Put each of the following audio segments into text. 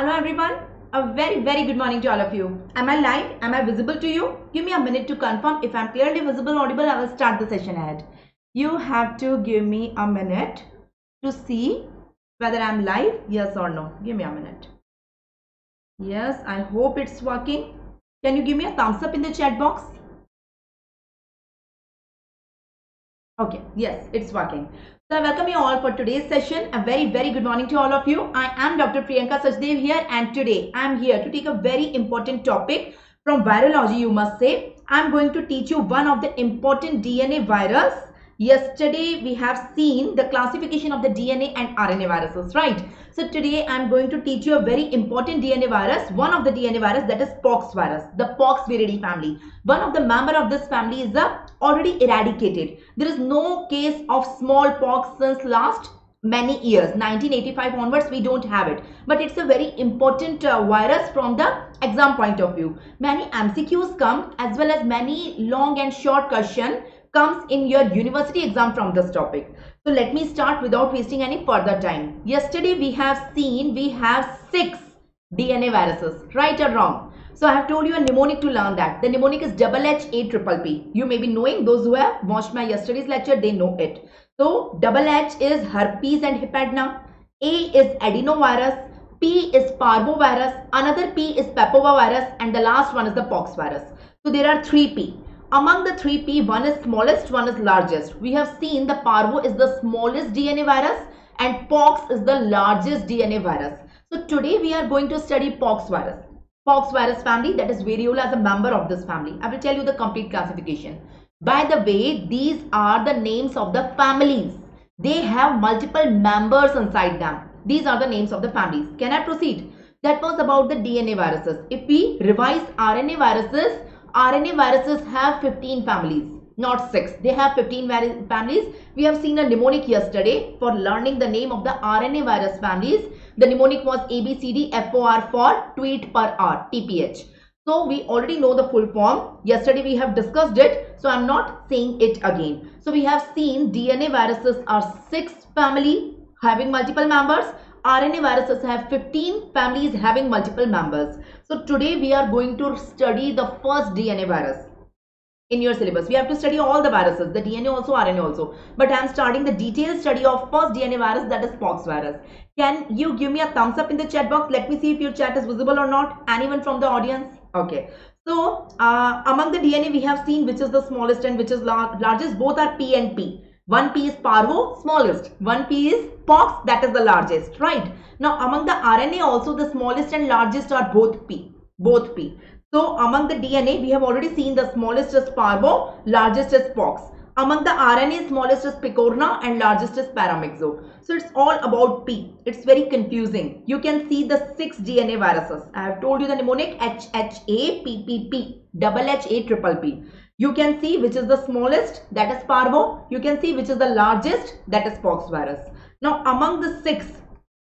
Hello everyone, a very good morning to all of you. Am I live? Am I visible to you? Give me a minute to confirm if I'm clearly visible, audible. I will start the session ahead. You have to give me a minute to see whether I'm live, yes or no. Give me a minute. Yes, I hope it's working. Can you give me a thumbs up in the chat box? Okay, yes, it's working. So I welcome you all for today's session. A very good morning to all of you. I am Dr. Priyanka Sachdev here, and today I am here to take a very important topic from virology, you must say. I am going to teach you one of the important DNA virus. Yesterday we have seen the classification of the DNA and RNA viruses, right? So today I am going to teach you a very important DNA virus, one of the DNA virus, that is pox virus, the Poxviridae family. One of the member of this family is already eradicated. There is no case of smallpox since last many years, 1985 onwards we don't have it, but it's a very important virus from the exam point of view. Many MCQs come as well as many long and short question comes in your university exam from this topic. So let me start without wasting any further time. Yesterday we have seen we have 6 DNA viruses, right or wrong? So I have told you a mnemonic to learn that. The mnemonic is HHAPPP. You may be knowing, those who have watched my yesterday's lecture, they know it. So H is herpes and hepadna, A is adenovirus, P is parvovirus, another P is papovavirus, and the last one is the pox virus. So there are 3 P. Among the 3 P, one is smallest, one is largest. We have seen the parvo is the smallest DNA virus and pox is the largest DNA virus. So today we are going to study pox virus. Pox virus family, that is Variola, is a member of this family. I will tell you the complete classification. By the way, these are the names of the families. They have multiple members inside them. These are the names of the families. Can I proceed? That was about the DNA viruses. If we revise RNA viruses have 15 families, not 6. They have 15 families. We have seen a mnemonic yesterday for learning the name of the RNA virus families. The mnemonic was ABCDFOR for tweet per hour, TPH. So we already know the full form. Yesterday we have discussed it, so I'm not saying it again. So we have seen DNA viruses are 6 family having multiple members. RNA viruses have 15 families having multiple members. So today we are going to study the first DNA virus in your syllabus. We have to study all the viruses, the DNA also, RNA also. But I am starting the detailed study of first DNA virus, that is pox virus. Can you give me a thumbs up in the chat box? Let me see if your chat is visible or not. Anyone from the audience? Okay. So among the DNA we have seen which is the smallest and which is largest. Both are P and P. One P is parvo, smallest. One P is pox, that is the largest, right? Now, among the RNA also, the smallest and largest are both P. Both P. So, among the DNA, we have already seen the smallest is parvo, largest is pox. Among the RNA, smallest is picorna and largest is paramyxo. So, it's all about P. It's very confusing. You can see the 6 DNA viruses. I have told you the mnemonic HHAPPP, HHAPPP. You can see which is the smallest, that is parvo. You can see which is the largest, that is pox virus. Now among the 6,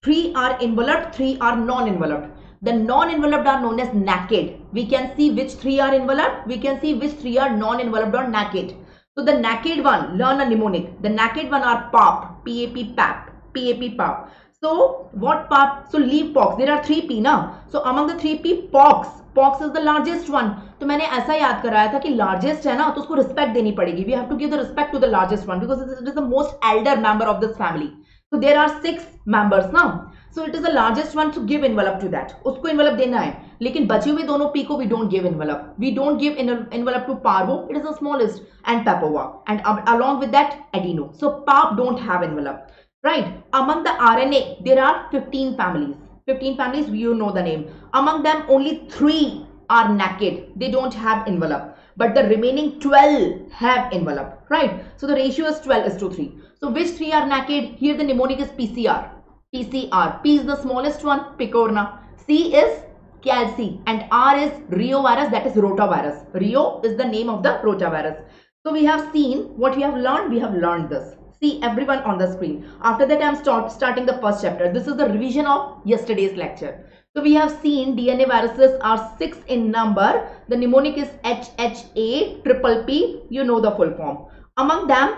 3 are enveloped, 3 are non-enveloped. The non-enveloped are known as naked. We can see which 3 are enveloped, we can see which 3 are non-enveloped or naked. So the naked one, learn a mnemonic. The naked one are PAP, PAP, PAP, PAP. So what PAP? So leave pox. There are 3 P now. So among the 3 P, pox. Pox is the largest one. तो मैंने ऐसा याद कराया था कि largest है ना तो उसको respect देनी पड़ेगी. We have to give the respect to the largest one because it is the most elder member of this family. So there are 6 members now. So it is the largest one to give envelope to that. उसको envelope देना है. लेकिन बचे हुए दोनों P को we don't give envelope. We don't give envelope to parvo. It is the smallest and papova and along with that adeno. So pap don't have envelope, right? Among the RNA there are 15 families. 15 families, you know the name. Among them only 3 are naked. They don't have envelope. But the remaining 12 have envelope, right? So the ratio is 12:3. So which 3 are naked? Here the mnemonic is PCR. PCR. P is the smallest one, picorna. C is calci. And R is riovirus, that is rotavirus. Rio is the name of the rotavirus. So we have seen what we have learned this. See everyone on the screen. After that I am starting the first chapter. This is the revision of yesterday's lecture. So we have seen DNA viruses are 6 in number. The mnemonic is HHAPPP. You know the full form. Among them,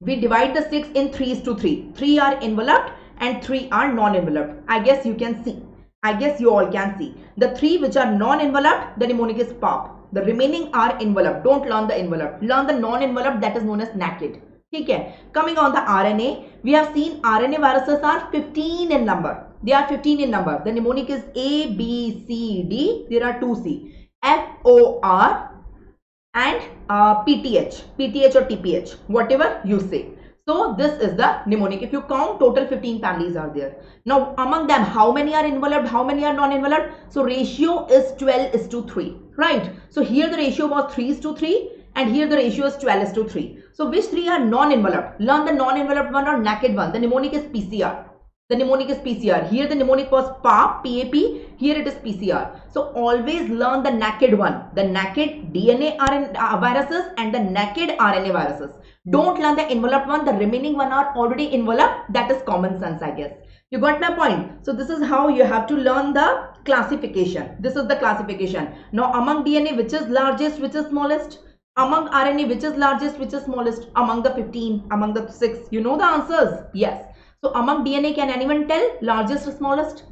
we divide the 6 in 3:3. 3 are enveloped and 3 are non-enveloped. I guess you can see. I guess you all can see. The three which are non-enveloped, the mnemonic is pop. The remaining are enveloped. Don't learn the enveloped. Learn the non-enveloped, that is known as naked. Okay. Coming on the RNA, we have seen RNA viruses are 15 in number. They are 15 in number. The mnemonic is A, B, C, D. There are 2C. F, O, R and PTH or TPH. Whatever you say. So this is the mnemonic. If you count, total 15 families are there. Now among them, how many are enveloped, how many are non-enveloped? So ratio is 12:3, right? So here the ratio was 3:3 and here the ratio is 12:3. So which three are non-enveloped? Learn the non-enveloped one or naked one. The mnemonic is PCR. The mnemonic is PCR. Here the mnemonic was PAP, here it is PCR. So always learn the naked one, the naked DNA viruses and the naked RNA viruses. Don't learn the enveloped one. The remaining one are already enveloped. That is common sense, I guess. You got my point? So this is how you have to learn the classification. This is the classification. Now among DNA, which is largest, which is smallest? Among RNA, which is largest, which is smallest? Among the 15, among the 6. You know the answers? Yes. So among DNA, can anyone tell largest or smallest?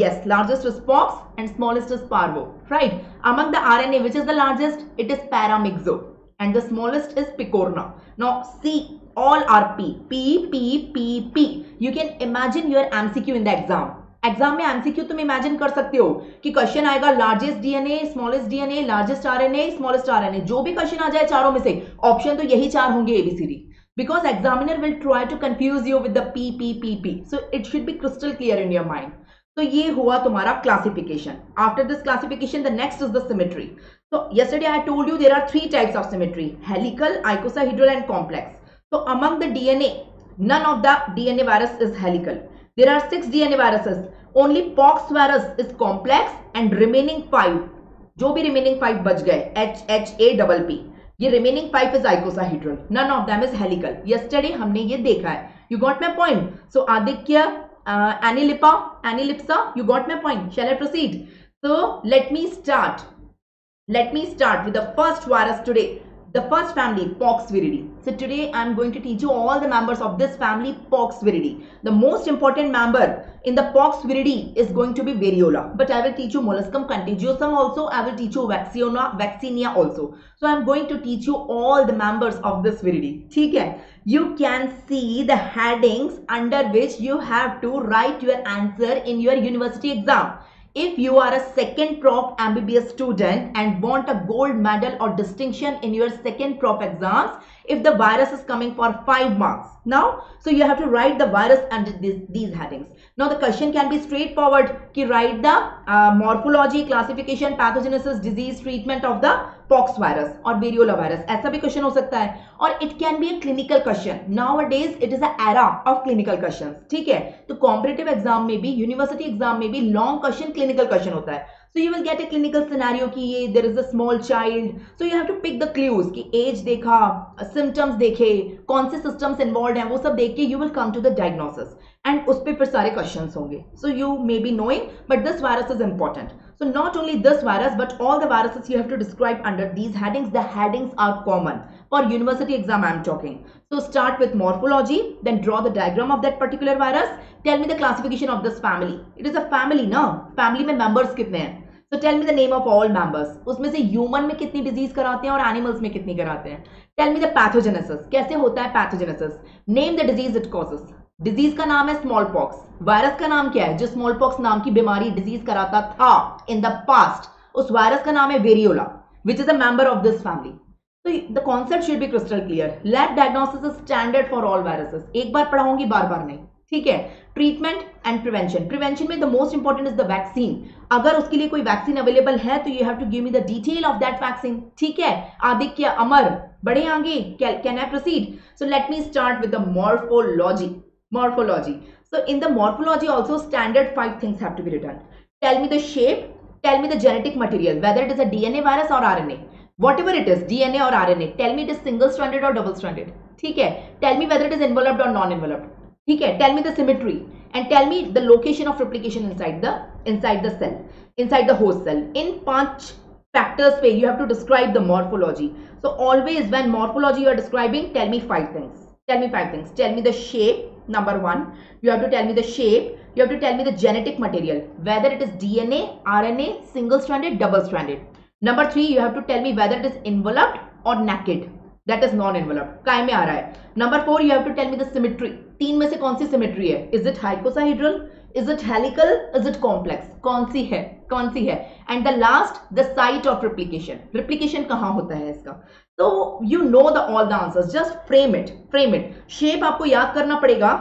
Yes, largest is pox and smallest is parvo, right? Among the RNA, which is the largest? It is paramyxo. And the smallest is picorna. Now see, all are P. P, P, P, P. You can imagine your MCQ in the exam. Exam में MCQ तुम imagine कर सकते हो कि question आएगा largest DNA, smallest DNA, largest RNA, smallest RNA. जो भी question आ जाए चारों में से option तो यही चार होंगे ABCD. Because examiner will try to confuse you with the P, P, P, P. So it should be crystal clear in your mind. So ये हुआ तुम्हारा classification. After this classification, the next is the symmetry. So yesterday I told you there are three types of symmetry: helical, icosahedral and complex. So among the DNA, none of the DNA virus is helical. There are 6 DNA viruses. Only pox virus is complex and remaining 5. जो भी remaining 5 बच गए, H, H, A, double P. ये remaining 5 is icosahedral. None of them is helical. Yesterday हमने ये देखा है. You got my point? So Aditya, Annelipsa, you got my point. Shall I proceed? So let me start with the first virus today, the first family, Poxviridae. So today I am going to teach you all the members of this family, Poxviridae. The most important member in the Poxviridae is going to be variola, but I will teach you Molluscum contagiosum also. I will teach you Vaccinia also. So I am going to teach you all the members of this Viridae. You can see the headings under which you have to write your answer in your university exam. If you are a second prop MBBS student and want a gold medal or distinction in your second prop exams, if the virus is coming for 5 marks. Now, so you have to write the virus under these headings. Now the question can be straightforward. Ki write the morphology, classification, pathogenesis, disease, treatment of the pox virus or variola virus. Aisa bhi question ho sakta hai. Or it can be a clinical question. Nowadays it is an era of clinical questions. Theek hai? So competitive exam may be, university exam may be, long question, clinical question hota hai. So you will get a clinical scenario ki there is a small child. So you have to pick the clues ki age dekha, symptoms dekhe, kaun se systems involved hai, wo sab dekhe you will come to the diagnosis and us pe phir sare questions honge. So you may be knowing, but this virus is important. So not only this virus but all the viruses you have to describe under these headings. The headings are common for university exam I am talking. So start with morphology, then draw the diagram of that particular virus. Tell me the classification of this family. It is a family na, family mein members kitne hain. So tell me the name of all members. उसमें से human में कितनी disease कराते हैं और animals में कितनी कराते हैं. Tell me the pathogenesis. कैसे होता है pathogenesis. Name the disease it causes. Disease का नाम है smallpox. Virus का नाम क्या है जो smallpox नाम की बीमारी disease कराता था in the past. उस virus का नाम है variola, which is a member of this family. So the concept should be crystal clear. Lab diagnosis is standard for all viruses. एक बार पढ़ाऊंगी बार बार नहीं. ठीक है. Treatment and prevention. Prevention में the most important is the vaccine. अगर उसके लिए कोई vaccine available है तो you have to give me the detail of that vaccine. ठीक है. आदित्य, अमर, बड़े आगे. Can I proceed? So let me start with the morphology. Morphology. So in the morphology also standard 5 things have to be written. Tell me the shape. Tell me the genetic material. Whether it is a DNA virus or RNA. Whatever it is, DNA or RNA. Tell me it is single-stranded or double-stranded. ठीक है. Tell me whether it is enveloped or non-enveloped. ठीक है. Tell me the symmetry and tell me the location of replication inside the cell, inside the host cell. In 5 factors पे you have to describe the morphology. So always when morphology you are describing, tell me 5 things. Tell me the shape. Number 1, you have to tell me the shape. you have to tell me the genetic material, whether it is DNA, RNA, single-stranded, double-stranded. Number three, you have to tell me whether it is enveloped or naked, that is non-enveloped. काय में आ रहा है? Number four, you have to tell me the symmetry. तीन में से कौन सी symmetry है? Is it icosahedral? Is it helical? Is it complex? कौन सी है? कौन सी है? And the last, the site of replication. Replication कहाँ होता है इसका? So you know the all the answers. Just frame it, frame it. Shape आपको याद करना पड़ेगा.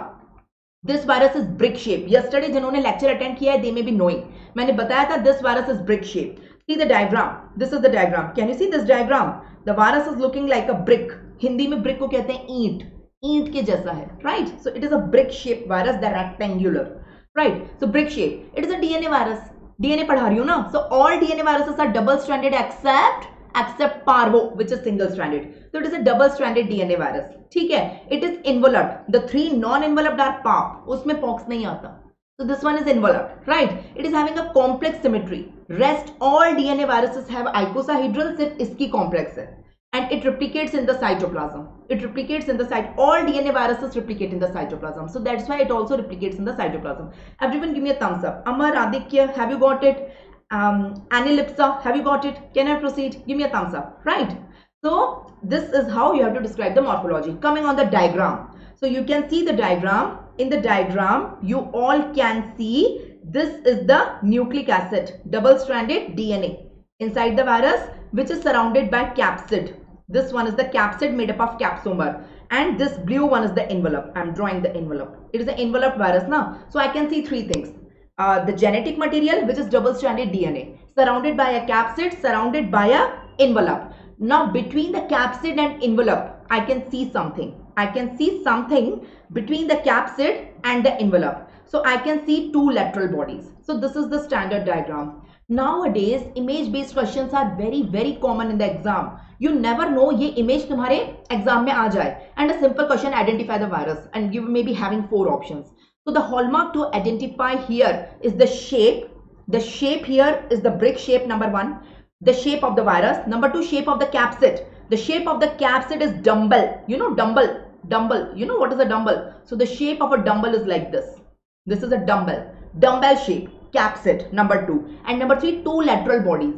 This virus is brick shape. Yesterday जिन्होंने lecture attend किया है, they may be knowing. मैंने बताया था this virus is brick shape. See the diagram. This is the diagram. Can you see this diagram? The virus is looking like a brick. Hindi में brick को कहते हैं ईंट. ईंट के जैसा है, right? So it is a brick shaped virus, the rectangular, right? So brick shape. It is a DNA virus. DNA पढ़ा रही हूँ ना? So all DNA viruses are double stranded except parvo, which is single stranded. So it is a double stranded DNA virus. ठीक है? It is enveloped. The three non-enveloped are PAP. उसमें pox नहीं आता. So this one is enveloped, right? It is having a complex symmetry. Rest all DNA viruses have icosahedral, सिर्फ इसकी complex है. And it replicates in the cytoplasm. It replicates in the cytoplasm. All DNA viruses replicate in the cytoplasm. So that's why it also replicates in the cytoplasm. Everyone give me a thumbs up. Amar, Aditya, have you got it? Annelipsa, have you got it? Can I proceed? Give me a thumbs up, right? So this is how you have to describe the morphology. Coming on the diagram. So you can see the diagram. In the diagram, you all can see this is the nucleic acid, double-stranded DNA inside the virus, which is surrounded by capsid. This one is the capsid made up of capsomer, and this blue one is the envelope. I'm drawing the envelope. It is an enveloped virus now. So I can see three things: the genetic material, which is double-stranded DNA, surrounded by a capsid, surrounded by a envelope. Now between the capsid and envelope, I can see something. I can see something between the capsid and the envelope. So I can see two lateral bodies. So this is the standard diagram. Nowadays, image-based questions are very common in the exam. You never know ये image तुम्हारे exam में आ जाए. And a simple question, identify the virus, and you may be having four options. So the hallmark to identify here is the shape. The shape here is the brick shape, number one. The shape of the virus. Number two, shape of the capsid. The shape of the capsid is dumbbell. You know dumbbell. Dumbbell. You know what is a dumbbell? So the shape of a dumbbell is like this. This is a dumbbell. Dumbbell shape. Capsid. Number two. And number three, two lateral bodies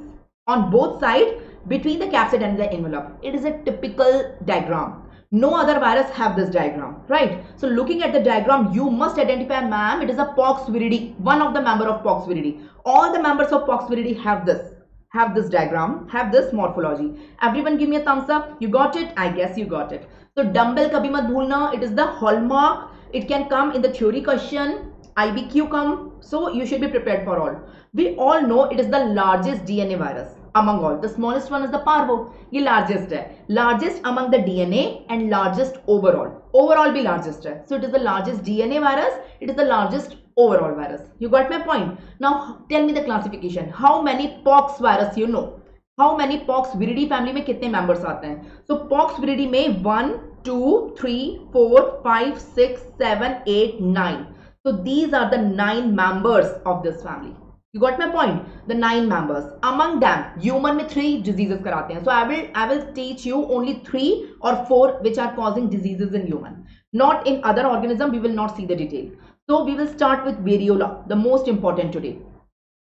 on both sides between the capsid and the envelope. It is a typical diagram. No other virus have this diagram, right? So looking at the diagram, you must identify, ma'am, it is a Poxviridae. One of the member of Poxviridae. All the members of Poxviridae have this diagram, have this morphology. Everyone give me a thumbs up. You got it? I guess you got it. So dumbbell kabhi mat bhulna. It is the hallmark. It can come in the theory question, IBQ come. So you should be prepared for all. We all know it is the largest DNA virus among all. The smallest one is the parvo. Ye largest hai. Largest among the DNA and largest overall. Overall bhi largest hai. So it is the largest DNA virus. It is the largest overall virus. You got my point? Now tell me the classification. How many pox virus you know? How many Poxviridae family में कितने members आते हैं? So Poxviridae में 1, 2, 3, 4, 5, 6, 7, 8, 9. So these are the 9 members of this family. You got my point? The 9 members. Among them, human में 3 diseases कराते हैं. So I will teach you only 3 or 4 which are causing diseases in human. Not in other organism. We will not see the detail. So we will start with variola, the most important today.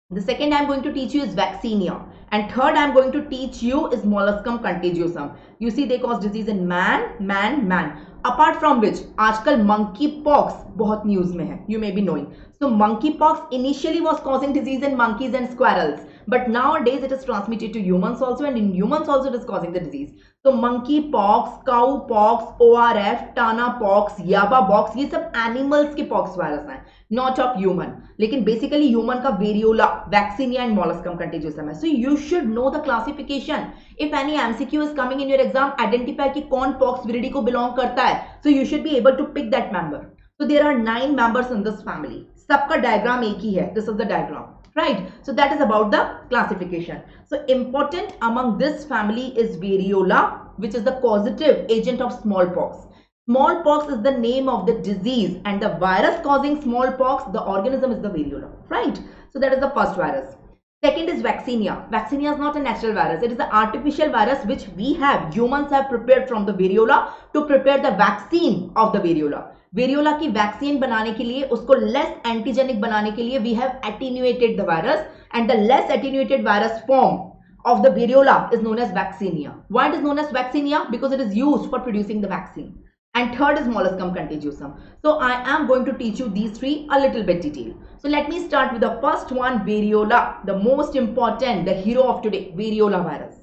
The second I am going to teach you is vaccinia, and third I am going to teach you is molluscum contagiosum. You see, they cause disease in man. Apart from which, आजकल monkeypox बहुत news में है. You may be knowing. So monkeypox initially was causing disease in monkeys and squirrels, but nowadays it is transmitted to humans also, and in humans also it is causing the disease. So monkeypox, cowpox, ORF, Tana pox, Yaba pox, ये सब animals के pox virus हैं, not of human. लेकिन basically human का variola, vaccinia and molluscum contagiosum है. So you should know the classification. If any MCQ is coming in your exam, identify कि कौन Poxviridae को belong करता है. So you should be able to pick that member. So there are 9 members in this family. सबका diagram एक ही है. This is the diagram, right? So that is about the classification. So important among this family is variola, which is the causative agent of smallpox. Smallpox is the name of the disease, and the virus causing smallpox, the organism is the variola, right? So that is the first virus. Second is vaccinia. Vaccinia is not a natural virus. It is an artificial virus which we have, humans have prepared from the variola to prepare the vaccine of the variola. Variola की vaccine बनाने के लिए, उसको less antigenic बनाने के लिए we have attenuated the virus and the less attenuated virus form of the variola is known as vaccinia. Why it is known as vaccinia? Because it is used for producing the vaccine. And third is molluscum contagiosum. So I am going to teach you these three a little bit detail. So let me start with the first one, variola, the most important, the hero of today, variola virus.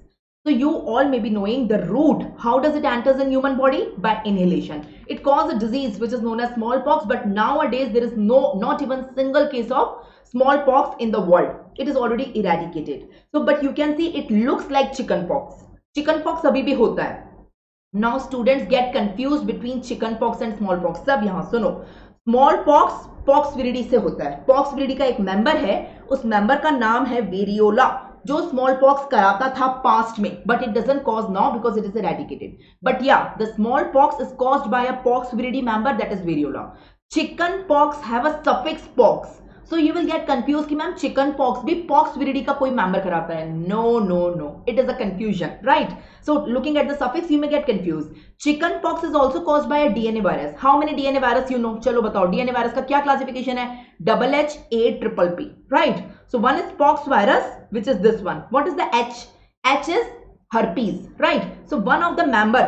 So you all may be knowing the root. How does it enters in human body? By inhalation. It causes a disease which is known as smallpox, but nowadays there is not even single case of smallpox in the world. It is already eradicated. So but you can see it looks like chickenpox. Chickenpox abhi bhi hota hai. Now students get confused between chickenpox and smallpox. सब यहाँ सुनो, smallpox पॉक्सविरिडी से होता है. पॉक्सविरिडी का एक member है, उस मेंबर का नाम है वेरियोला, जो smallpox कराता था पास्ट में, but it doesn't cause now because it is eradicated. But yeah, the smallpox is caused by a poxviridi member, that is variola. Chickenpox have a suffix pox, so you will get confused कि ma'am chickenpox भी poxviridae का कोई member कराता है. No, no, no. It is a confusion, right? So looking at the suffix, you may get confused. Chickenpox is also caused by a DNA virus. How many DNA virus you know? चलो बताओ DNA virus का क्या classification है? HHAPPP, right? So one is pox virus, which is this one. What is the H? H is herpes, right? So one of the member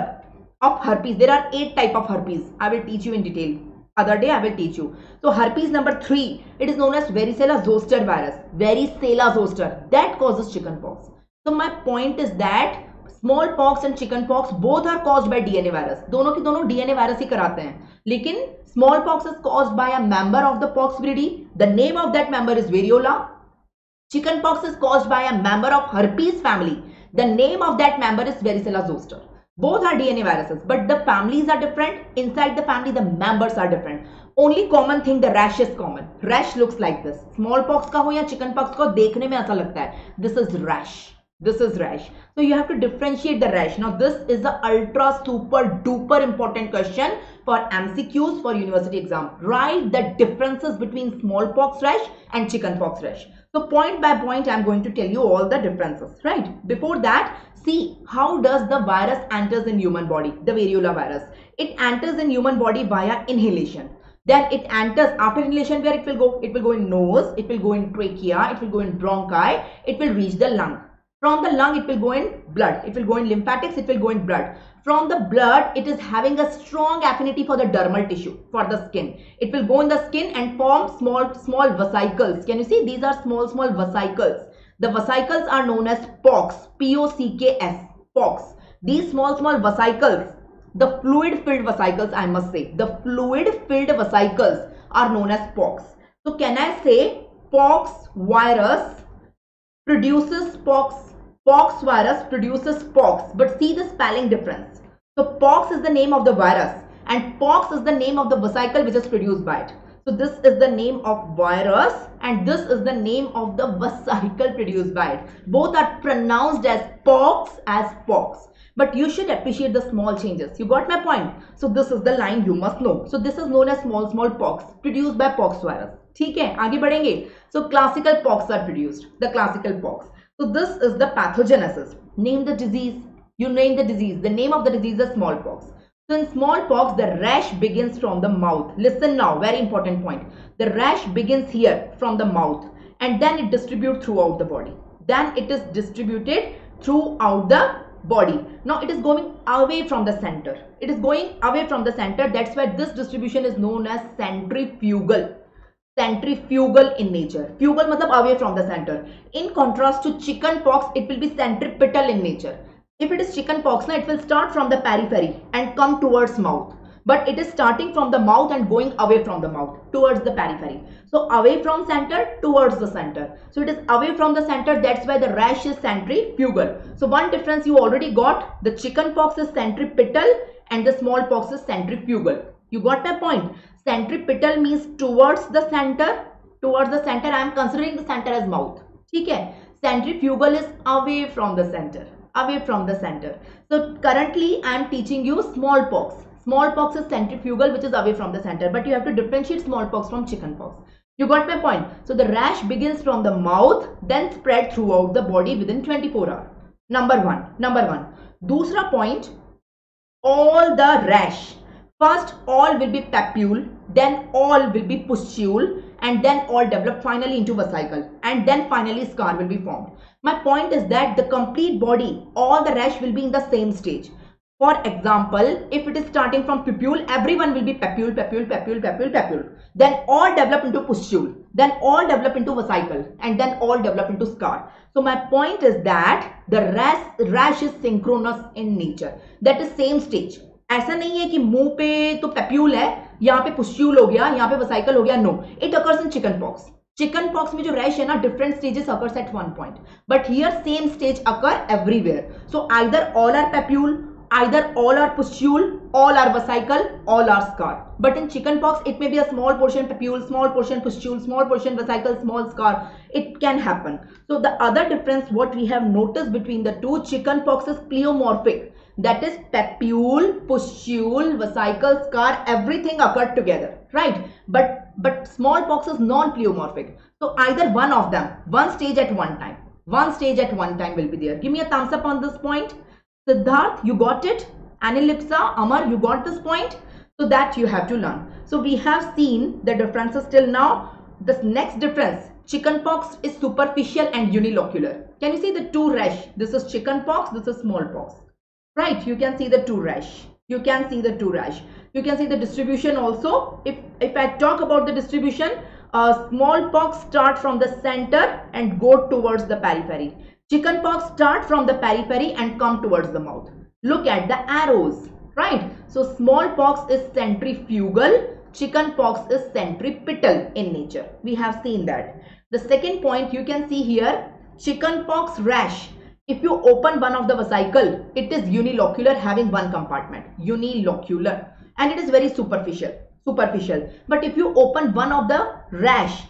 of herpes. There are 8 type of herpes. I will teach you in detail. Other day I will teach you. So herpes number 3, it is known as varicella zoster virus. Varicella zoster, that causes chickenpox. So my point is that smallpox and chickenpox both are caused by DNA virus. दोनों के दोनों DNA virus ही कराते हैं. लेकिन smallpox is caused by a member of the poxviridae. The name of that member is variola. Chickenpox is caused by a member of herpes family. The name of that member is varicella zoster. Both are DNA viruses, but the families are different. Inside the family, the members are different. Only common thing, the rash is common. Rash looks like this. Smallpox का हो या chickenpox को देखने में ऐसा लगता है. This is rash. This is rash. So you have to differentiate the rash. Now this is the ultra super duper important question for MCQs for university exam. Write the differences between smallpox rash and chickenpox rash. So point by point, I am going to tell you all the differences, right? Before that, see how does the virus enters in human body. The variola virus, it enters in human body via inhalation. Then it enters after inhalation, where it will go? It will go in nose, it will go in trachea, it will go in bronchi, it will reach the lung. From the lung, it will go in blood, it will go in lymphatics, it will go in blood. From the blood, it is having a strong affinity for the dermal tissue, for the skin. It will go in the skin and form small vesicles. Can you see? These are small vesicles. The vesicles are known as pox, P-O-C-K-S, pox. These small vesicles, the fluid-filled vesicles, I must say, the fluid-filled vesicles are known as pox. So can I say pox virus produces pox? Pox virus produces pox, but see the spelling difference. So pox is the name of the virus and pox is the name of the vesicle which is produced by it. So this is the name of virus and this is the name of the vesicle produced by it. Both are pronounced as pox, as pox. But you should appreciate the small changes. You got my point? So this is the line you must know. So this is known as small pox produced by pox virus. ठीक है, आगे बढ़ेंगे. So classical pox are produced. The classical pox. So this is the pathogenesis. Name the disease. You name the disease. The name of the disease is smallpox. So in smallpox, the rash begins from the mouth. Listen now, very important point. The rash begins here from the mouth and then it distributes throughout the body. Then it is distributed throughout the body. Now it is going away from the center. It is going away from the center. That's why this distribution is known as centrifugal. Centrifugal in nature. Fugal matlab away from the center. In contrast to chicken pox, it will be centripetal in nature. If it is chicken pox, it will start from the periphery and come towards mouth. But it is starting from the mouth and going away from the mouth towards the periphery. So away from center, towards the center. So it is away from the center. That's why the rash is centrifugal. So one difference you already got. The chicken pox is centripetal and the smallpox is centrifugal. You got my point? Centripetal means towards the center. Towards the center, I am considering the center as mouth. Okay? Centrifugal is away from the center. Away from the center. So currently, I am teaching you smallpox. Smallpox is centrifugal, which is away from the center. But you have to differentiate smallpox from chickenpox. You got my point? So the rash begins from the mouth, then spread throughout the body within 24 hours. Number one. Number one. Dusra point. All the rash. First all will be papule, then all will be pustule, and then all develop finally into vesicle, and then finally scar will be formed. My point is that the complete body, all the rash will be in the same stage. For example, if it is starting from pupule, everyone will be papule, papule, papule, papule, papule. Then all develop into pustule, then all develop into vesicle, and then all develop into scar. So my point is that the rash is synchronous in nature. That is same stage. ऐसा नहीं है कि मुंह पे तो papule है, यहाँ पे पुस्ट्यूल हो गया, यहाँ पे वसाइकल हो गया. No, it occurs in chicken pox. Chicken pox में जो रैश है ना, different stages occurs at one point, but here same stage occur everywhere. So either all are papule, either all are pustule, all are vesicle, all are scar. But in chickenpox, it may be a small portion papule, small portion pustule, small portion vesicle, small scar. It can happen. So the other difference what we have noticed between the two, chickenpox is pleomorphic. That is papule, pustule, vesicle, scar, everything occurred together, right? But smallpox is non-pleomorphic. So either one of them, one stage at one time. One stage at one time will be there. Give me a thumbs up on this point. Siddharth, you got it. Anilipsa, Amar, you got this point. So that you have to learn. So we have seen the differences till now. This next difference, chickenpox is superficial and unilocular. Can you see the two rash? This is chickenpox, this is smallpox. Right, you can see the two rash. You can see the two rash. You can see the distribution also. If I talk about the distribution, smallpox start from the center and go towards the periphery. Chickenpox start from the periphery and come towards the mouth. Look at the arrows, right? So smallpox is centrifugal, chickenpox is centripetal in nature. We have seen that. The second point you can see here, chickenpox rash. If you open one of the vesicle, it is unilocular, having one compartment, unilocular, and it is very superficial. But if you open one of the rash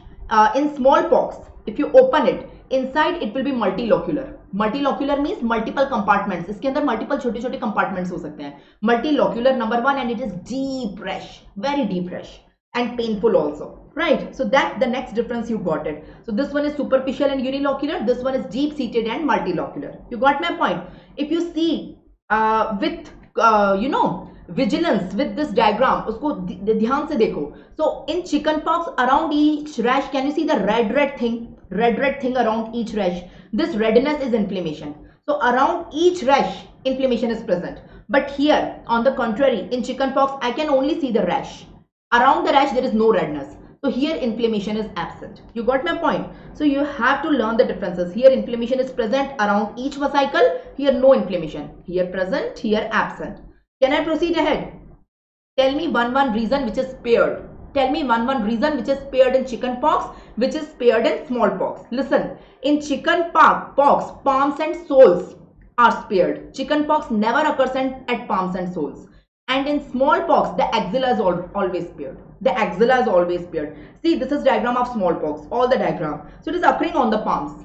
in smallpox, if you open it, inside it will be multilocular. Multilocular means multiple compartments. इसके अंदर multiple छोटे-छोटे compartments हो सकते हैं. Multilocular number 1, and it is deep rash, very deep rash, and painful also, right? So that the next difference you got it. So this one is superficial and unilocular. This one is deep-seated and multilocular. You got my point? If you see vigilance with this diagram, उसको ध्यान से देखो. So in chickenpox, around each rash, can you see the red thing? Red thing around each rash. This redness is inflammation. So around each rash, inflammation is present. But here, on the contrary, in chickenpox, I can only see the rash. Around the rash, there is no redness. So here, inflammation is absent. You got my point? So you have to learn the differences. Here, inflammation is present around each vesicle. Here, no inflammation. Here, present. Here, absent. Can I proceed ahead? Tell me one reason which is spared. Tell me one reason which is spared in chickenpox, which is spared in smallpox. Listen, in chickenpox, palms and soles are spared. Chickenpox never occurs at palms and soles. And in smallpox, the axilla is always spared. The axilla is always spared. See, this is diagram of smallpox, all the diagram. So it is occurring on the palms.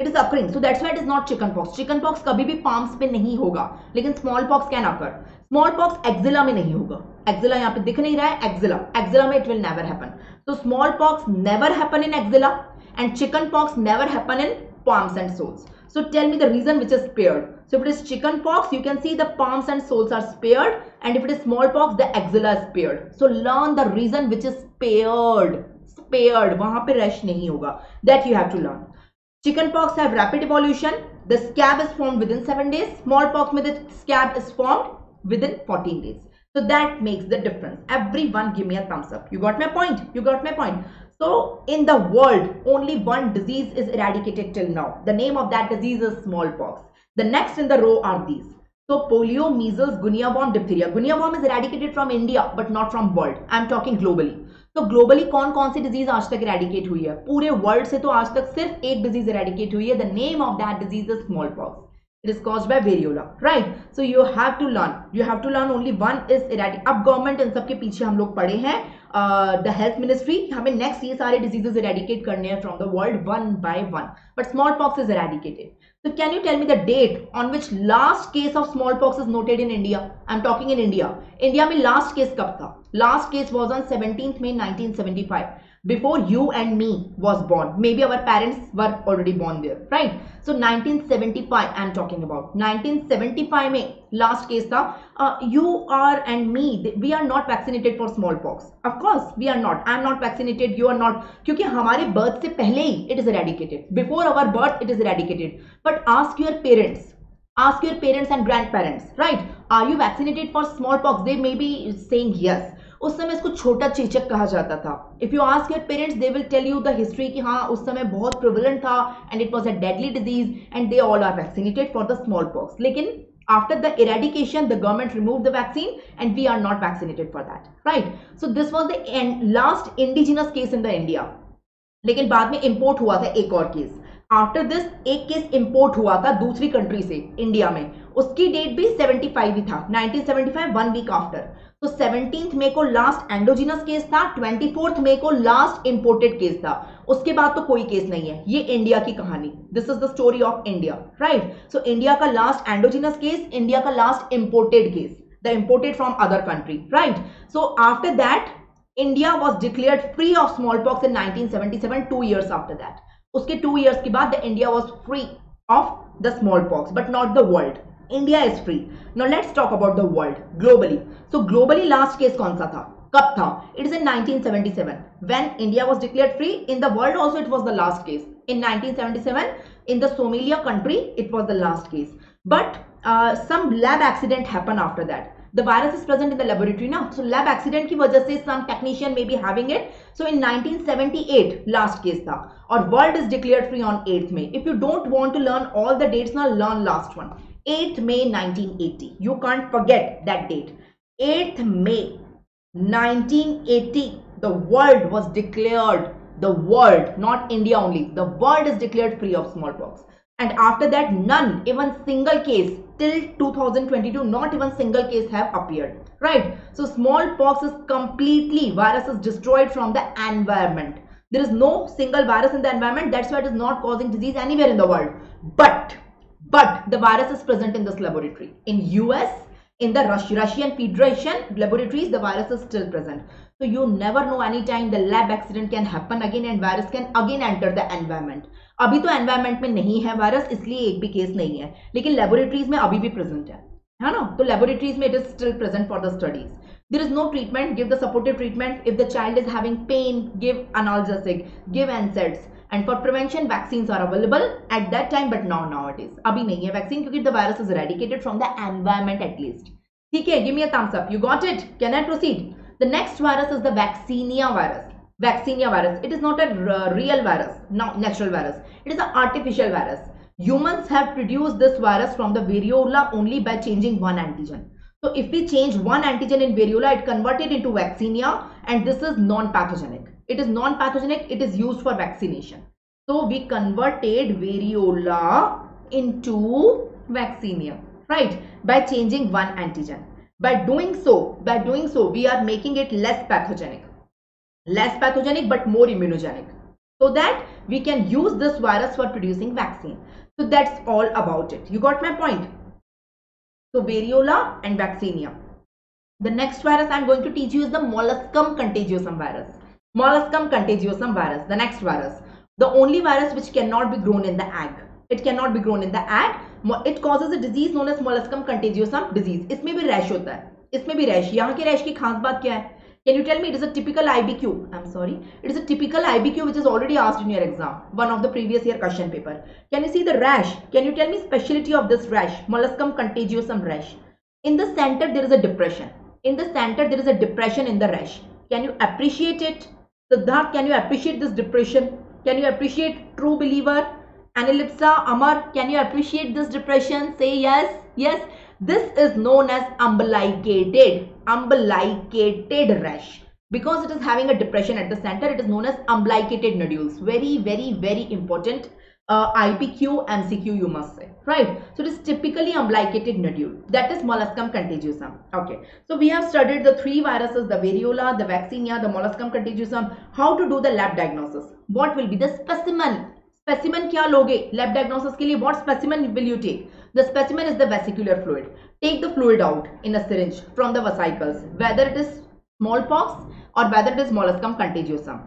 It is occurring. So that's why it is not chickenpox. Chickenpox कभी भी palms पे नहीं होगा, लेकिन smallpox can occur. Smallpox axilla में नहीं होगा. Axilla यहाँ पे दिख नहीं रहा है. Axilla में it will never happen. So smallpox never happen in axilla, and chickenpox never happen in palms and soles. So tell me the reason which is spared. So if it is chickenpox, you can see the palms and soles are spared, and if it is smallpox, the axilla is spared. So learn the reason which is spared. Spared वहाँ पे rash नहीं होगा. That you have to learn. Chickenpox have rapid evolution. The scab is formed within 7 days. Smallpox में the scab is formed within 14 days. So that makes the difference. Everyone give me a thumbs up. You got my point? You got my point. So in the world, only one disease is eradicated till now. The name of that disease is smallpox. The next in the row are these. So polio, measles, guinea worm, diphtheria. Guinea worm is eradicated from India, but not from world. I am talking globally. तो globally कौन सी disease आज तक eradicate हुई है? पूरे world से तो आज तक सिर्फ एक डिजीज इरेडिकेट हुई है. The name of that disease is small pox. It is caused by variola, right? So you have to learn only one is eradicate. अब गवर्नमेंट इन सब के पीछे हम लोग पड़े हैं. द हेल्थ मिनिस्ट्री, हमें नेक्स्ट ये सारे डिजीजेज इरेडिकेट करने हैं from the world one by one. But small pox is eradicated. So can you tell me the date on which last case of smallpox is noted in India? I am talking in India. India में last case कब था? Last case was on 17th May 1975. before you and me was born. Maybe our parents were already born there, right? So 1975 I'm talking about. 1975 में last case था. You are and me, we are not vaccinated for smallpox. Of course we are not. I am not vaccinated, you are not. क्योंकि हमारे birth से पहले ही it is eradicated. Before our birth it is eradicated. But ask your parents. Ask your parents and grandparents, right? Are you vaccinated for smallpox? They may be saying yes. उस समय इसको छोटा चेचक कहा जाता था. If you ask your parents, they will tell you the history कि हाँ उस समय बहुत prevalent था and it was a deadly disease and they all are vaccinated for the smallpox. लेकिन after the eradication, the government removed the vaccine and we are not vaccinated for that, right? So this was the last indigenous case in the India. लेकिन बाद में import हुआ था एक और case. After this एक case import हुआ था दूसरी कंट्री से इंडिया में. उसकी डेट भी 75 ही था. 1975 वन वीक आफ्टर. तो 17 मई को लास्ट एंडोजिनस केस था. 24 मई को लास्ट इंपोर्टेड केस था. उसके बाद तो कोई केस नहीं है. ये इंडिया की कहानी. This is the story of India, right? So India का लास्ट एंडोजिनस केस, इंडिया का last imported case, the imported from other country, right? So after that India was declared free of small pox in 1977. 2 years after that, उसके 2 years के बाद India was free of the small pox, but not the world. India is free. Now let's talk about the world globally. So globally last case कौन सा था, कब था? It is in 1977 when India was declared free. In the world also it was the last case in 1977. In the Somalia country it was the last case, but some lab accident happen after that. The virus is present in the laboratory now. So lab accident की वजह से some technician may be having it. So in 1978 last case था और world is declared free on 8th May. If you don't want to learn all the dates now, learn last one. 8th May 1980. You can't forget that date. 8th May 1980. The world was declared. The world, not India only. The world is declared free of smallpox. And after that, none, even single case till 2022, not even single case have appeared, right? So smallpox is completely, virus is destroyed from the environment. There is no single virus in the environment. That's why it is not causing disease anywhere in the world. But the virus is present in this laboratory. In US, in the Russian Federation laboratories, the virus is still present. So you never know, anytime the lab accident can happen again and virus can again enter the environment. अभी तो environment में नहीं है virus, इसलिए एक भी case नहीं है, लेकिन लेबोरेटरीज में अभी भी प्रेजेंट है ना? तो लेबोरेटरीज में it is still present for the studies. There is no treatment. Give the supportive treatment. If the child is having pain, give analgesic, give NSAIDs. And for prevention vaccines are available at that time, but not nowadays. अभी नहीं है vaccine क्योंकि the virus is eradicated from the environment at least. ठीक है, give me a thumbs up. You got it? Can I proceed? The next virus is the vaccinia virus. Vaccinia virus. It is not a real virus, not natural virus. It is an artificial virus. Humans have produced this virus from the variola only by changing one antigen. So if we change one antigen in variola, it converted into vaccinia, and this is non-pathogenic. It is non-pathogenic. It is used for vaccination. So we converted variola into vaccinia, right? By changing one antigen. By doing so, we are making it less pathogenic. But more immunogenic, so that we can use this virus for producing vaccine. So that's all about it. You got my point? So variola and vaccinia. The next virus I'm going to teach you is the molluscum contagiosum virus. The next virus, the only virus which cannot be grown in the egg. It causes a disease known as molluscum contagiosum disease. Isme bhi rash hota hai. Yahan ke rash ki khas baat kya hai? Can you tell me? It is a typical IBQ. I'm sorry. It is a typical IBQ which is already asked in your exam, one of the previous year question paper. Can you see the rash? Can you tell me speciality of this rash? Molluscum contagiosum rash. In the center there is a depression. In the rash. Can you appreciate it? Siddharth, can you appreciate this depression? Can you appreciate True Believer? Anilipsa, Amar, can you appreciate this depression? Say yes. Yes. This is known as umbilicated rash. Because it is having a depression at the center, it is known as umbilicated nodules. Very important IPQ, MCQ you must say, right? So it is typically umbilicated nodule. That is molluscum contagiosum. Okay, so we have studied the three viruses, the variola, the vaccinia, the molluscum contagiosum. How to do the lab diagnosis? What will be the specimen? Specimen क्या लोगे lab diagnosis के लिए? What specimen will you take? The specimen is the vesicular fluid. Take the fluid out in a syringe from the vesicles, whether it is smallpox or whether it is molluscum contagiosum.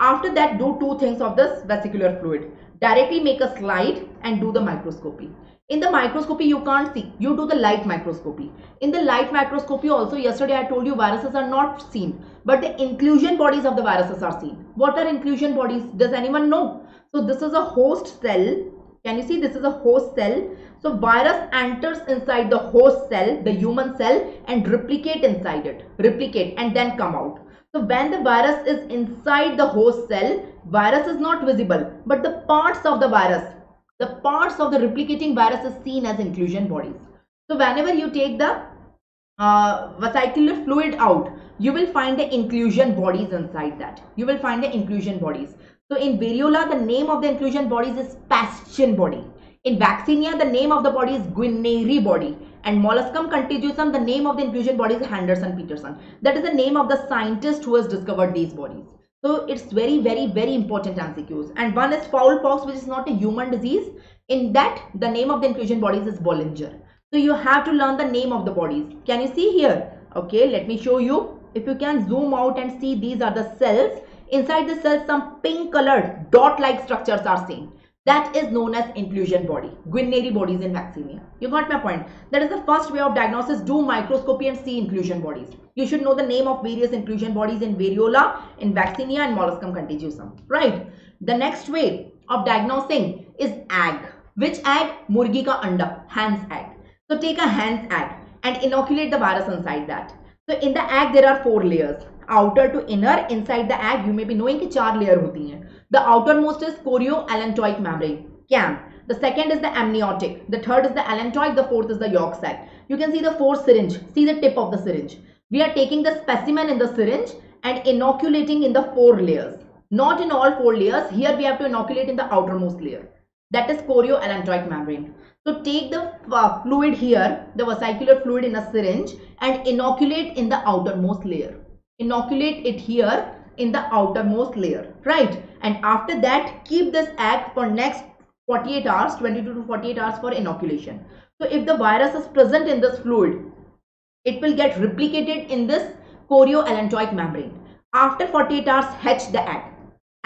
After that, do two things of this vesicular fluid. Directly make a slide and do the microscopy. In the microscopy, you can't see. You do the light microscopy. In the light microscopy also, yesterday I told you viruses are not seen, but the inclusion bodies of the viruses are seen. What are inclusion bodies? Does anyone know? So this is a host cell. Can you see this is a host cell? So virus enters inside the host cell, the human cell, and replicate inside it. Replicate and then come out. So when the virus is inside the host cell, virus is not visible, but the parts of the virus, the parts of the replicating virus is seen as inclusion bodies. So whenever you take the vesicular fluid out, you will find the inclusion bodies inside that. You will find the inclusion bodies. So in variola, the name of the inclusion bodies is Paschen body. In Vaccinia, the name of the body is Guarnieri body. And Molluscum contagiosum, the name of the inclusion body is Henderson-Paterson. That is the name of the scientist who has discovered these bodies. So it's very, very, very important MCQs. And one is foulpox, which is not a human disease. In that, the name of the inclusion bodies is Bollinger. So you have to learn the name of the bodies. Can you see here? Okay, let me show you. If you can zoom out and see, these are the cells. Inside the cells, some pink colored dot-like structures are seen. That is known as inclusion body, Guarnieri bodies in Vaccinia. You got my point. That is the first way of diagnosis. Do microscopy and see inclusion bodies. You should know the name of various inclusion bodies in variola, in Vaccinia, and Molluscum contagiosum. Right. The next way of diagnosing is egg. Which egg? Murgi ka anda, hen's egg. So take a hen's egg and inoculate the virus inside that. So in the egg there are four layers. Outer to inner. Inside the egg, you may be knowing that 4 layers hoti hain. The outermost is chorioallantoic membrane, CAM. The second is the amniotic. The third is the allantoic. The fourth is the yolk sac. You can see the 4 syringe. See the tip of the syringe. We are taking the specimen in the syringe and inoculating in the 4 layers. Not in all 4 layers. Here we have to inoculate in the outermost layer. That is chorioallantoic membrane. So take the fluid here, the vesicular fluid in a syringe, and inoculate in the outermost layer. Inoculate it here in the outermost layer, right? And after that, keep this egg for next 48 hours, 22 to 48 hours for inoculation. So if the virus is present in this fluid, it will get replicated in this chorioallantoic membrane. After 48 hours, hatch the egg.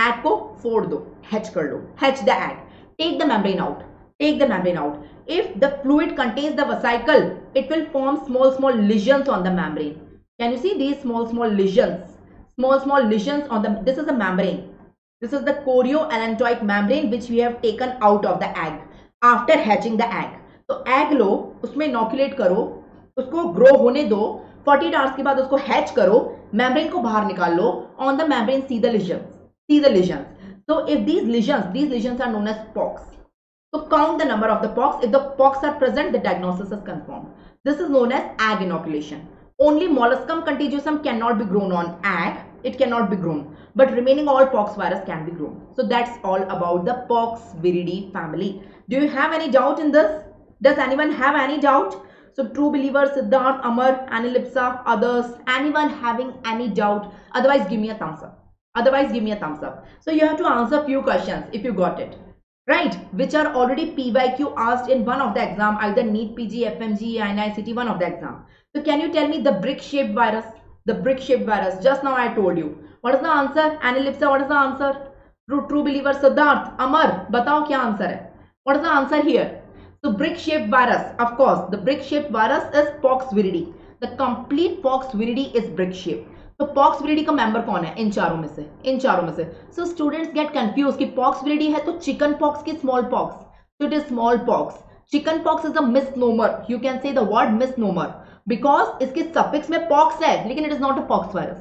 Egg ko fold do, hatch kar do, hatch the egg. Take the membrane out. Take the membrane out. If the fluid contains the vesicle, it will form small lesions on the membrane. Can you see these small lesions? Small lesions on the, this is the membrane. This is the chorioallantoic membrane which we have taken out of the egg after hatching the egg. So egg लो, उसमें inoculate करो, उसको grow होने दो, 48 hours के बाद उसको hatch करो, membrane को बाहर निकाल लो, on the membrane see the lesions, So if these lesions are known as pox. So count the number of the pox. If the pox are present, the diagnosis is confirmed. This is known as egg inoculation. Only molluscum contagiosum cannot be grown on egg. It cannot be grown, but remaining all pox virus can be grown. So that's all about the Poxviridae family. Do you have any doubt in this? Does anyone have any doubt? So True Believer, Siddharth, Amar, Anilipsa, others, anyone having any doubt? Otherwise give me a thumbs up. So you have to answer few questions if you got it. Right, which are already PYQ asked in one of the exam, either NEETPG, FMGE, NICT, one of the exam. So can you tell me the brick-shaped virus? The brick-shaped virus. Just now I told you. What is the answer? Anilipsa, what is the answer? True Believer, Siddharth, Amar, batao kya answer hai? What is the answer here? So brick-shaped virus, of course, the brick-shaped virus is Poxviridae. The complete Poxviridae is brick-shaped. तो Poxviridae का member कौन है इन चारों में से? So students get confused कि Poxviridae है तो chicken pox की small pox. So it is small pox. Chicken pox is a misnomer. You can say the word misnomer because इसके suffix में pox है, लेकिन it is not a pox virus.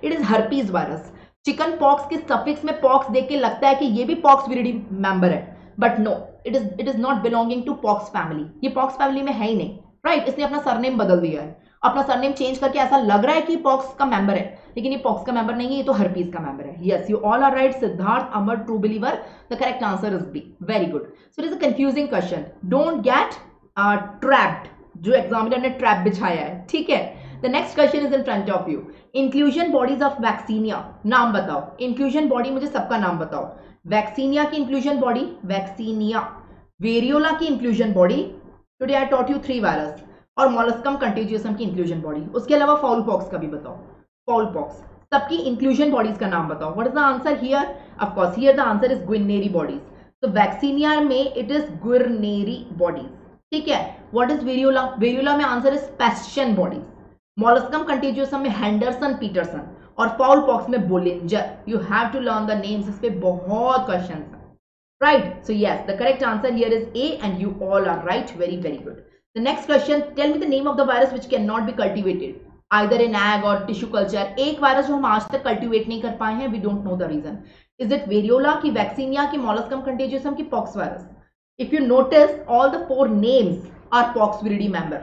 It is herpes virus. Chicken pox के suffix में pox देख के लगता है कि ये भी Poxviridae member है, but no, it is not belonging to pox family. ये pox family में है ही नहीं, right? इसने अपना सरनेम बदल दिया है. अपना सरनेम चेंज करके ऐसा लग रहा है कि पॉक्स का मेंबर है, लेकिन ये पॉक्स का मेंबर नहीं है, ये तो हर्पीस का मेंबर है. Yes, you all are right, Siddharth, Amar, true believer. The correct answer is B. Very good. So it is a confusing question. Don't get trapped. जो एग्जामिनर ने ट्रैप बिछाया है, ठीक है. The next question is in front of you. Inclusion bodies of vaccinia. नाम बताओ inclusion body, मुझे सबका नाम बताओ. वैक्सीनिया की इंक्लूजन बॉडी वैक्सीनिया. वेरियोला की inclusion body, today I taught you 3 virus. और मोलस्कम कंटेजियसम की इंक्लूजन बॉडी. उसके अलावा फाउल पॉक्स का भी बताओ. फाउल पॉक्स सबकी इंक्लूजन बॉडीज का नाम बताओ. What is the answer here? Of course here the answer is Guarnieri bodies. So vaccinia में इट इज गुर्नेरी बॉडीज. ठीक है. What is variola? वेरियोला में answer is Paschen bodies. Molluscum contagiosum में Henderson Peterson और fowl pox में Bollinger. You have to learn the names, इस पे बहुत question. Right, so yes, the correct answer here is A, and you all are right. Very, very good. The next question, tell me the name of the virus which cannot be cultivated either in egg or tissue culture. एक virus जो हम आज तक cultivate नहीं कर पाए हैं, we don't know the reason. Is it variola की वैक्सीनिया की molluscum contagiosum की pox virus? If you notice, all the four names are Poxviridae member.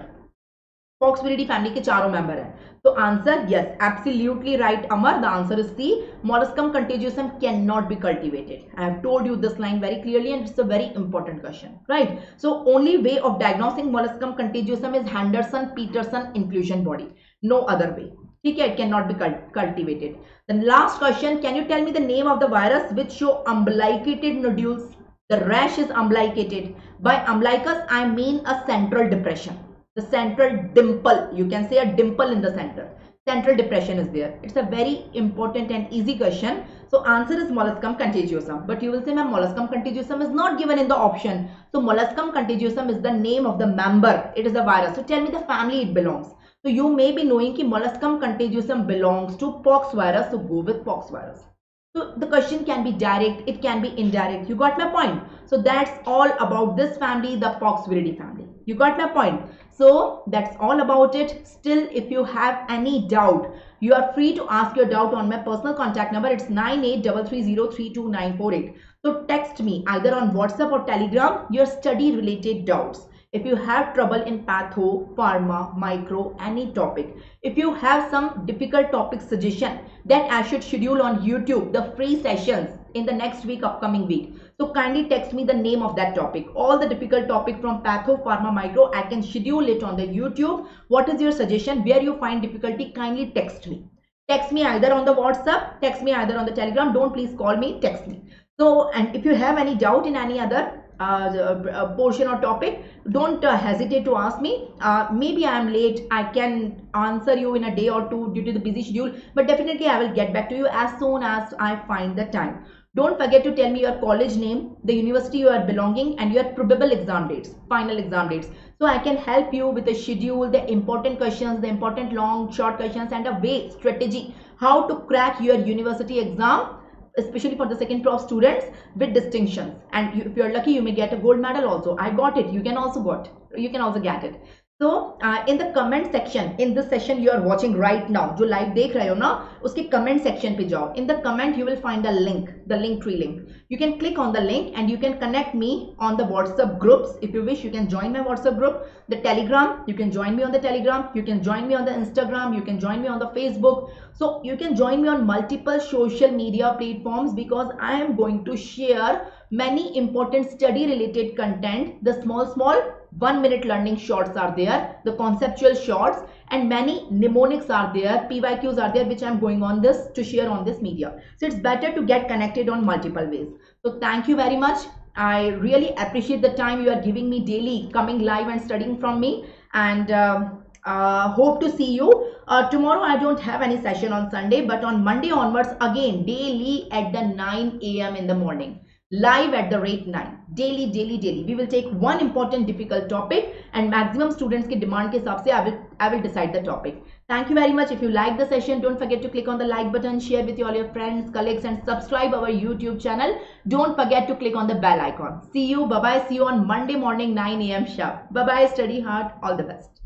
Poxviridae family के चारों member हैं. So answer yes, absolutely right, Amar. The answer is C. Molluscum contagiosum cannot be cultivated. I have told you this line very clearly, and it's a very important question, right? So only way of diagnosing molluscum contagiosum is Henderson-Paterson inclusion body. No other way. Okay, it cannot be cultivated. Then last question: can you tell me the name of the virus which show umbilicated nodules? The rash is umbilicated. By umbilicus, I mean a central depression. The central dimple, you can say a dimple in the center. Central depression is there. It's a very important and easy question. So answer is molluscum contagiosum. But you will say, ma'am, molluscum contagiosum is not given in the option. So molluscum contagiosum is the name of the member. It is a virus. So tell me the family it belongs. So you may be knowing ki molluscum contagiosum belongs to pox virus. So go with pox virus. So the question can be direct. It can be indirect. You got my point. So that's all about this family, the Poxviridae family. You got my point. So that's all about it. Still, if you have any doubt, you are free to ask your doubt on my personal contact number. It's 9833032948. So text me either on WhatsApp or Telegram your study related doubts. If you have trouble in patho, pharma, micro, any topic. If you have some difficult topic suggestion that I should schedule on YouTube, the free sessions in the next week, upcoming week. So kindly text me the name of that topic. All the difficult topic from patho, pharma, micro, I can schedule it on the YouTube. What is your suggestion? Where you find difficulty, kindly text me. Text me either on the WhatsApp, text me either on the Telegram. Don't please call me, text me. So, and if you have any doubt in any other portion or topic, don't hesitate to ask me. Maybe I am late, I can answer you in a day or two due to the busy schedule, but definitely I will get back to you as soon as I find the time. Don't forget to tell me your college name, the university you are belonging, and your probable exam dates, final exam dates. So I can help you with the schedule, the important questions, the important long short questions, and a way strategy how to crack your university exam, especially for the second prop students, with distinctions. And if you're lucky, you may get a gold medal also. I got it. You can also get it. So in the comment section, in this session you are watching right now, जो live देख रहे हो ना, उसके comment section पे जाओ. In the comment you will find a link, the Linktree link. You can click on the link and you can connect me on the WhatsApp groups. If you wish, you can join my WhatsApp group, the Telegram. You can join me on the Telegram. You can join me on the Instagram. You can join me on the Facebook. So you can join me on multiple social media platforms, because I am going to share many important study related content. The small 1-minute learning shorts are there, the conceptual shorts, and many mnemonics are there, PYQs are there, which I am going on this to share on this media. So it's better to get connected on multiple ways. So thank you very much. I really appreciate the time you are giving me daily, coming live and studying from me, and hope to see you tomorrow. I don't have any session on Sunday, but on Monday onwards again, daily at the 9 AM in the morning. Live at the rate 9, daily. We will take one important difficult topic, and maximum students ke demand ke hisab se I will decide the topic. Thank you very much. If you like the session, don't forget to click on the like button, share with all your friends, colleagues, and subscribe our YouTube channel. Don't forget to click on the bell icon. See you. Bye bye. See you on Monday morning 9 AM sharp. Bye bye. Study hard. All the best.